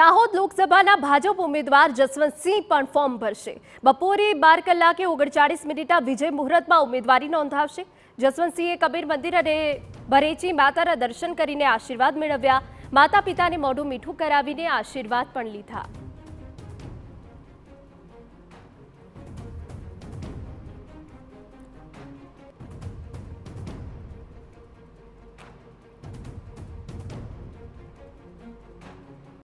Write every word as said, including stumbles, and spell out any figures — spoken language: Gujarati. દાહોદ લોકસભાના ભાજપ ઉમેદવાર જસવંત સિંહ પણ ફોર્મ ભરશે। બપોરે બાર કલાકે ઓગણચાળીસ મિનિટા વિજય મુહૂર્તમાં ઉમેદવારી નોંધાવશે। જસવંત સિંહે કબીર મંદિર અને ભરેચી માતાના દર્શન કરીને આશીર્વાદ મેળવ્યા। માતા પિતાને મોઢું મીઠું કરાવીને આશીર્વાદ પણ લીધા।